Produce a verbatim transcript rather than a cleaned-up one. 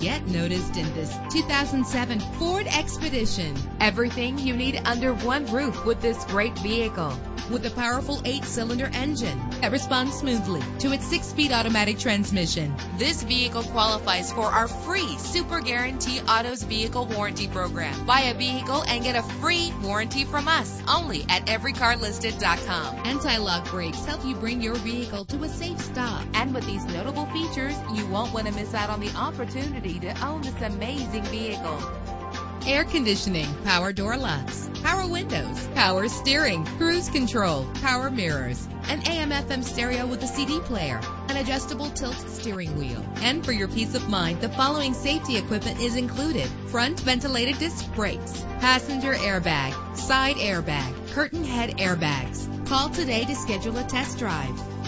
Get noticed in this two thousand seven Ford Expedition. Everything you need under one roof with this great vehicle. With a powerful eight-cylinder engine that responds smoothly to its six-speed automatic transmission. This vehicle qualifies for our free Super Guarantee Autos Vehicle Warranty Program. Buy a vehicle and get a free warranty from us only at every car listed dot com. Anti-lock brakes help you bring your vehicle to a safe stop. And with these notable features, you won't want to miss out on the opportunity to own this amazing vehicle. Air conditioning, power door locks, power windows, power steering, cruise control, power mirrors, an A M F M stereo with a C D player, an adjustable tilt steering wheel. And for your peace of mind, the following safety equipment is included: front ventilated disc brakes, passenger airbag, side airbag, curtain head airbags. Call today to schedule a test drive.